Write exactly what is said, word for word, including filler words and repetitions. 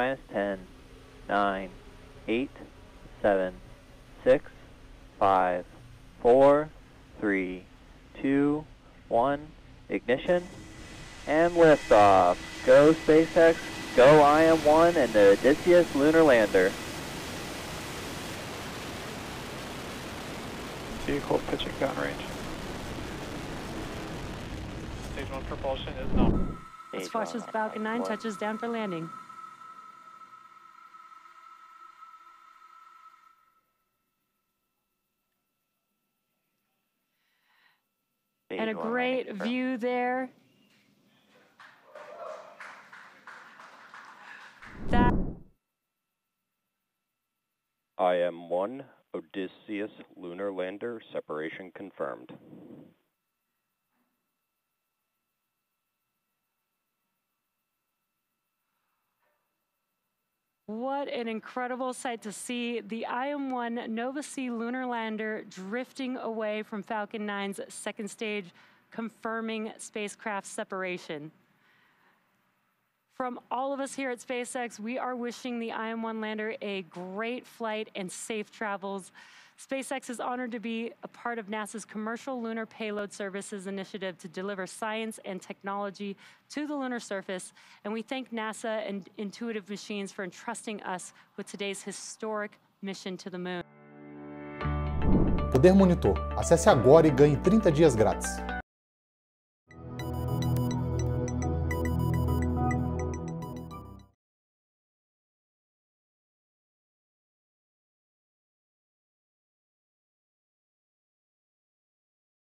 minus ten, nine, eight, seven, six, five, four, three, two, one, ignition, and liftoff. Go SpaceX, go I M one and the Odysseus lunar lander. Vehicle pitching downrange. Stage one propulsion is known. Let's watch as Falcon nine touches down for landing. And a great view there. That I M one, Odysseus lunar lander separation confirmed. What an incredible sight to see, the I M one Nova-C lunar lander drifting away from Falcon nine's second stage, confirming spacecraft separation. From all of us here at SpaceX, we are wishing the I M one lander a great flight and safe travels. SpaceX is honored to be a part of NASA's Commercial Lunar Payload Services initiative to deliver science and technology to the lunar surface, and we thank NASA and Intuitive Machines for entrusting us with today's historic mission to the moon. Poder Monitor. Acesse agora e ganhe trinta dias grátis.